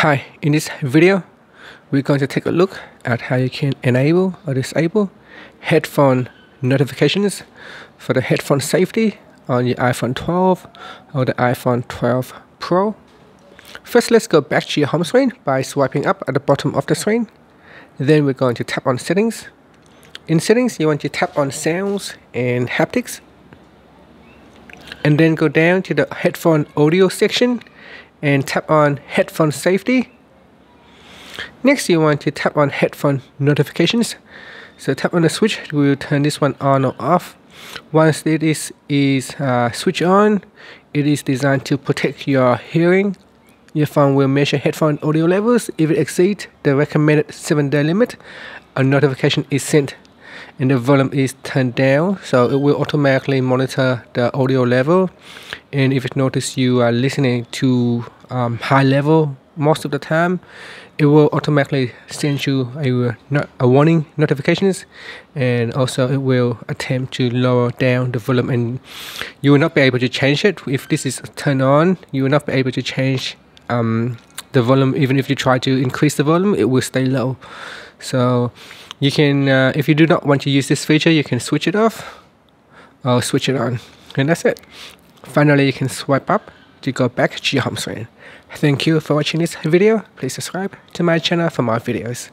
Hi, in this video, we're going to take a look at how you can enable or disable headphone notifications for the headphone safety on your iPhone 12 or the iPhone 12 Pro. First, let's go back to your home screen by swiping up at the bottom of the screen. Then we're going to tap on Settings. In Settings, you want to tap on Sounds and Haptics. And then go down to the headphone audio section and tap on Headphone Safety. Next, you want to tap on Headphone Notifications. So tap on the switch, we will turn this one on or off. Once it is switched on, it is designed to protect your hearing. Your phone will measure headphone audio levels. If it exceeds the recommended 7-day limit, a notification is sent and the volume is turned down, so it will automatically monitor the audio level. And if it notices you are listening to high level most of the time, it will automatically send you a warning notifications, and also it will attempt to lower down the volume, and you will not be able to change it. If this is turned on, you will not be able to change the volume. Even if you try to increase the volume, it will stay low. So you can, if you do not want to use this feature, you can switch it off or switch it on, and that's it. Finally, you can swipe up to go back to your home screen. Thank you for watching this video. Please subscribe to my channel for more videos.